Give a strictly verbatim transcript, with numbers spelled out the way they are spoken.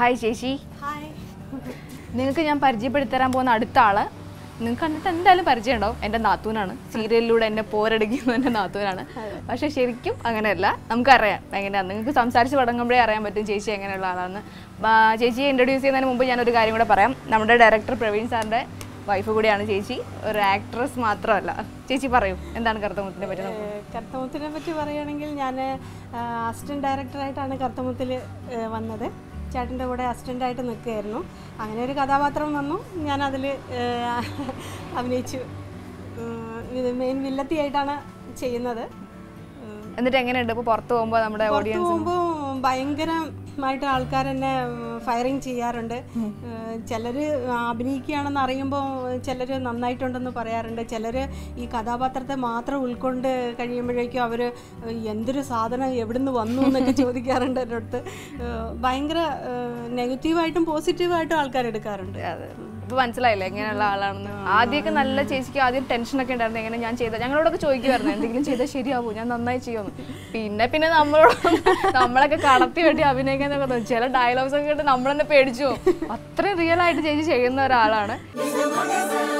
Hi, Jeshi. Hi. You can see the Parjipitara you can see the Parjano and the Natuna, serial and a poor edition and Natuna. Asha Sherikim, Anganella, Amkara, and some such about Angambra, but in Jeshi and Lalana. Jeshi introducing the Mumbayan regarding the Param, numbered director Praveen Sandra, wife of Gudiana Jeshi, or actress Matrala, Jeshi Paru, and then Karuthamuthu. Karuthamuthu, assistant director at Karuthamuthu one Chatting the word assistant item the Kerno, Angelica Davatramano, Yana the Avnichu with the main Villa theatre, Chay another. And the Tangan and Porto Umba audience buying might alcar and firing cheer under Celery, Abniki and Narimbo, Celery, Nanite under the Paria and the Celery, Ikadabata, the Matra, Ulkund, Kadiamarika, Yendra Sadhana, Evident, the one moon, the Kachodi current. Buying negative item, positive item, alcar current. Once I like and la Adik and Alla Cheski, tension again, and Yan Chay, the younger Choki, and they can say the Shady Abujan on my Chio. Pinap in a number, number like a card of theatre, Abinak and the Jella dialogues and get a number on the page. Three real light changes in the Ralana.